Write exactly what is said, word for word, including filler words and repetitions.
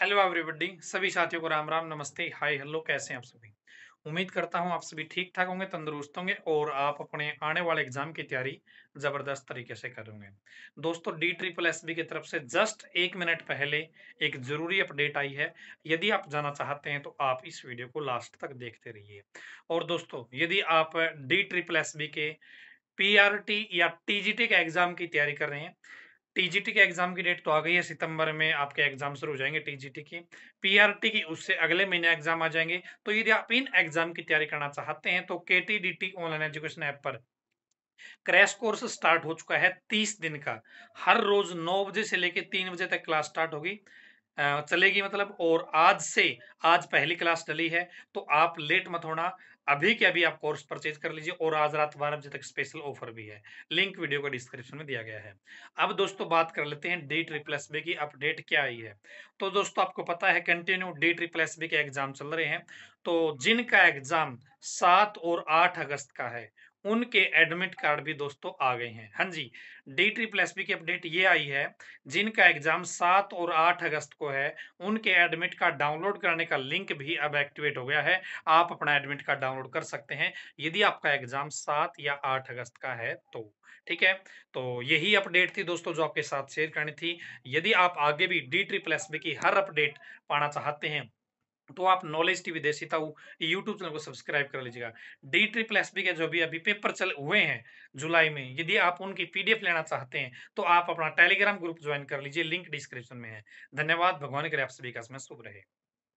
Hello everybody, सभी साथियों को राम राम, नमस्ते, हाय, हेलो। कैसे हैं आप सभी? उम्मीद करता हूं आप सभी ठीक ठाक होंगे, तंदुरुस्त होंगे और आप अपने आने वाले एग्जाम की तैयारी जबरदस्त तरीके से करेंगे। दोस्तों, डी ट्रिपल एस बी की तरफ से जस्ट एक मिनट पहले एक जरूरी अपडेट आई है। यदि आप जाना चाहते हैं तो आप इस वीडियो को लास्ट तक देखते रहिए। और दोस्तों, यदि आप डी ट्रिपल एस बी के पी आर टी या टी जी टी के एग्जाम की तैयारी कर रहे हैं, टीजीटी के एग्जाम की डेट तो आ गई है, सितंबर में आपके एग्जाम शुरू हो जाएंगे टीजीटी की, पीआरटी की उससे अगले महीने एग्जाम आ जाएंगे। तो यदि आप इन एग्जाम की तैयारी करना चाहते हैं तो केटीडीटी ऑनलाइन एजुकेशन ऐप पर क्रैश कोर्स स्टार्ट हो चुका है, तीस दिन का। हर रोज नौ बजे से लेकर तीन बजे तक क्लास स्टार्ट होगी, चलेगी मतलब। और आज से आज पहली क्लास डली है, तो आप लेट मत होना, अभी के अभी आप कोर्स परचेज कर लीजिए। और आज रात बारह बजे तक स्पेशल ऑफर भी है, लिंक वीडियो का डिस्क्रिप्शन में दिया गया है। अब दोस्तों, बात कर लेते हैं डी ट्रिपल एस बी की अपडेट क्या आई है। तो दोस्तों, आपको पता है continue D triple S B के एग्जाम चल रहे हैं, तो जिनका एग्जाम सात और आठ अगस्त का है उनके एडमिट कार्ड भी दोस्तों आ गए हैं। हाँ जी, डी ट्रिपल एस बी की अपडेट ये आई है, जिनका एग्जाम सात और आठ अगस्त को है उनके एडमिट कार्ड डाउनलोड करने का लिंक भी अब एक्टिवेट हो गया है। आप अपना एडमिट कार्ड डाउनलोड कर सकते हैं यदि आपका एग्जाम सात या आठ अगस्त का है तो। ठीक है, तो यही अपडेट थी दोस्तों जो आपके साथ शेयर करनी थी। यदि आप आगे भी डी ट्रिपल एस बी की हर अपडेट पाना चाहते हैं तो आप नॉलेज टीवी देशी ताऊ यूट्यूब चैनल को सब्सक्राइब कर लीजिएगा। डी ट्रिपल एस बी के जो भी अभी पेपर चल हुए हैं जुलाई में, यदि आप उनकी पीडीएफ लेना चाहते हैं तो आप अपना टेलीग्राम ग्रुप ज्वाइन कर लीजिए, लिंक डिस्क्रिप्शन में है। धन्यवाद, भगवान करे आप सभी का समय शुभ रहे।